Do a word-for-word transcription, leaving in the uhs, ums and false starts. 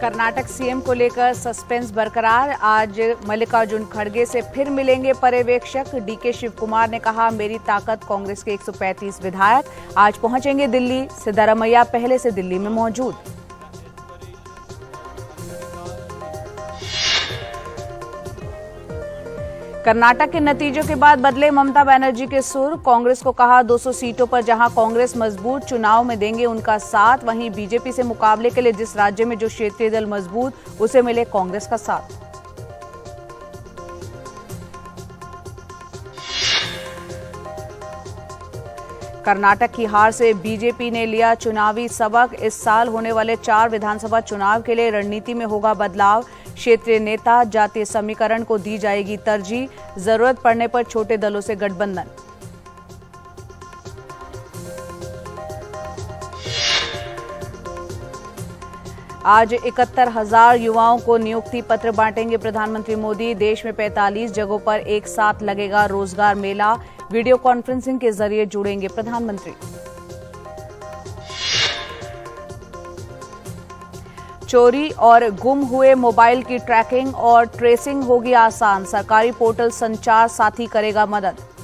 Karnataka CM को लेकर suspense बरकरार। आज मल्लिकार्जुन खड़गे से फिर मिलेंगे पर्यवेक्षक। डीके शिवकुमार ने कहा, मेरी ताकत कांग्रेस के एक सौ पैंतीस विधायक। आज पहुंचेंगे दिल्ली। सिद्धारमैया पहले से दिल्ली में मौजूद। कर्नाटक के नतीजों के बाद बदले ममता बनर्जी के सुर। कांग्रेस को कहा दो सौ सीटों पर जहां कांग्रेस मजबूत, चुनाव में देंगे उनका साथ, वहीं बीजेपी से मुकाबले के लिए जिस राज्य में जो क्षेत्रीय दल मजबूत, उसे मिले कांग्रेस का साथ। कर्नाटक की हार से बीजेपी ने लिया चुनावी सबक। इस साल होने वाले चार विधानसभा चुनाव के लिए रणनीति में होगा बदलाव। क्षेत्रीय नेता, जातीय समीकरण को दी जाएगी तरजीह। जरूरत पड़ने पर छोटे दलों से गठबंधन। आज इकहत्तर हजार युवाओं को नियुक्ति पत्र बांटेंगे प्रधानमंत्री मोदी। देश में पैंतालीस जगहों पर एक साथ लगेगा रोजगार मेला। वीडियो कॉन्फ्रेंसिंग के जरिए जुड़ेंगे प्रधानमंत्री। चोरी और गुम हुए मोबाइल की ट्रैकिंग और ट्रेसिंग होगी आसान। सरकारी पोर्टल संचार साथी करेगा मदद।